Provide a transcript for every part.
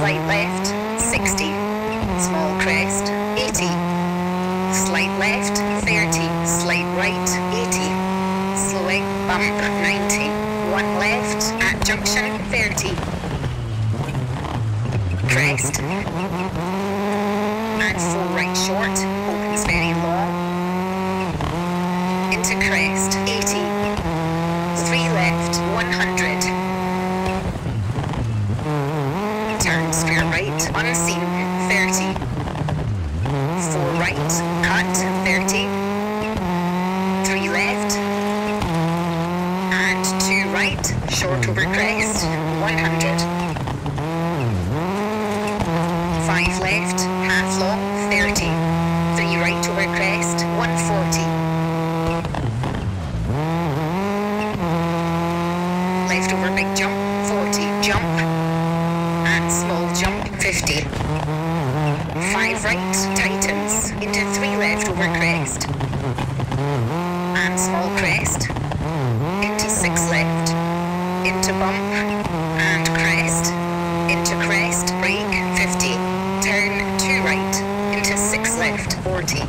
slight left, 60, small crest, 80, slight left, 30, slight right, 80, slowing, bump, 90, one left, at junction, 30, crest, and full right short, opens very long, into crest, 80, three left, 100. Turn spare right, unseen, 30. Four right, cut, 30. Three left. And two right, short over crest, 100. Five left, half long, 30. Three right over crest, 140. Left over big jump, 40, jump, and small jump, 50. Five right, tightens, into three left over crest, and small crest, into six left, into bump, and crest, into crest, break, 50, turn, two right, into six left, 40.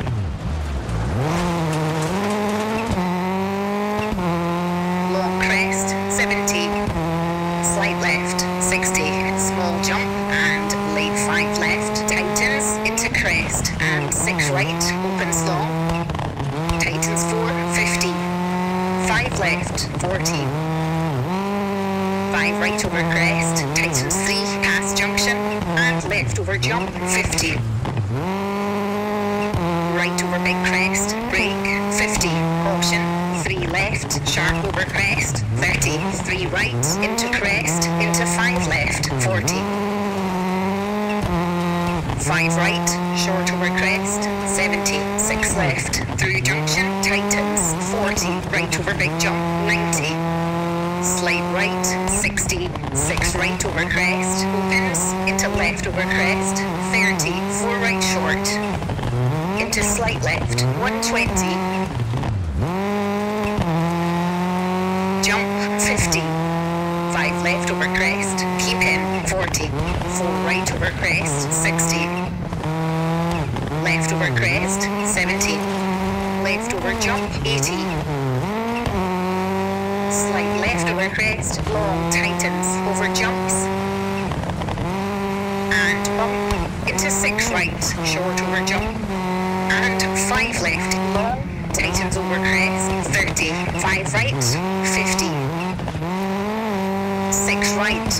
Slight left, 60, small jump, and late five left, tightens, into crest, and six right, opens long, tightens four, 50, five left, 40, five right over crest, tightens three, pass junction, and left over jump, 50, right over big crest, break, 50, caution, three left, sharp over crest, 30, three right, into crest, into five left, 40. Five right, short over crest, 70, six left, through junction, tightens, 40, right over big jump, 90. Slight right, 60, six right over crest, opens, into left over crest, 30, four right short, into slight left, 120. Jump, 50, five left over crest, keep in, 40, four right over crest, 60, left over crest, 70, left over jump, 80, slight left over crest, long tightens, over jumps, and bump, into six right, short over jump, and five left, long, tightens over crest, 30, five right, 50, six right,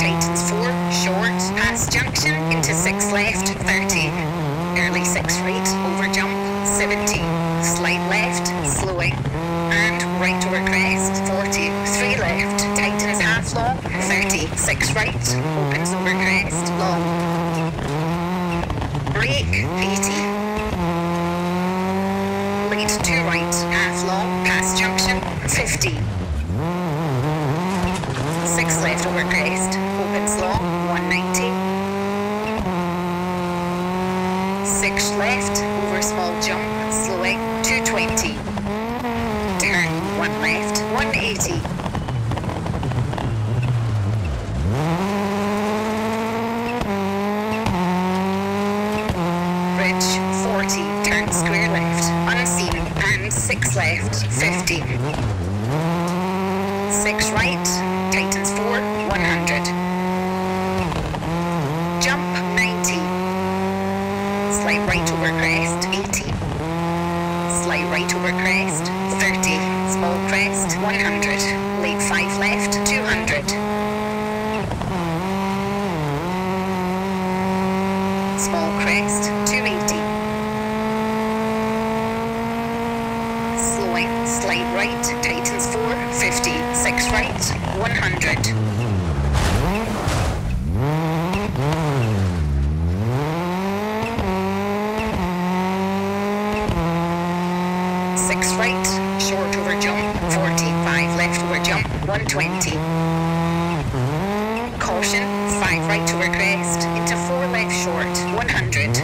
tightens four, short, pass junction, into six left, 30, early six right, over jump, 70, slight left, slowing, and right over crest, 40, three left, tightens half long, 30, six right, opens over crest, long, break, 80, two right, half long, pass junction, 50. Six left over crest, opens long, 190. Six left, over small jump, slowing, 220. Turn, one left, 180. Bridge, 40, turn square left, unseen, and six left, 50. Six right, tightens four, 100. Jump, 90. Slight right over crest, 80. Slight right over crest, 30. Small crest, 100. Late five left, 200. Small crest, 280. Slowing, slight right, tightens 4, 50, 6 right, 100. Six right, short over jump, 45 left over jump, 120. Caution, five right over crest, into four left short, 100.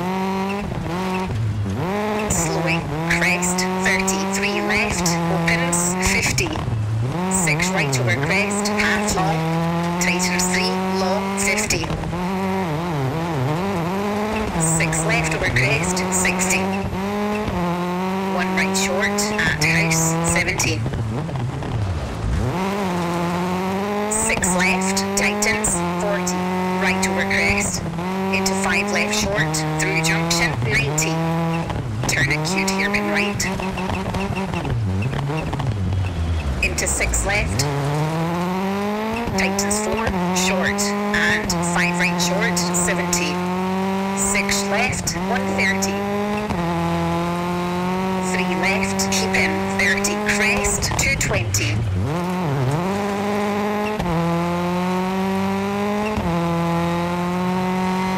Slowing, crest, 33 left, opens, 50. Six right over crest, half long, tightens three, long, crest, 60. One right short at house, 70. Six left, Titans, 40. Right over crest, into five left short, through junction, 90. Turn acute here, bend right. Into six left, Titans 4, short, and 5 right short, 70. 6 left, 130. 3 left, keep in, 30, crest, 220. 1.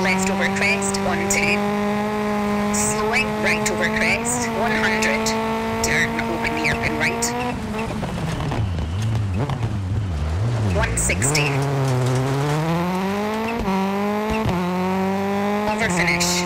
Left over crest, 110. Slowing, right over crest, 100. Turn open the up and right. 160. Over finish.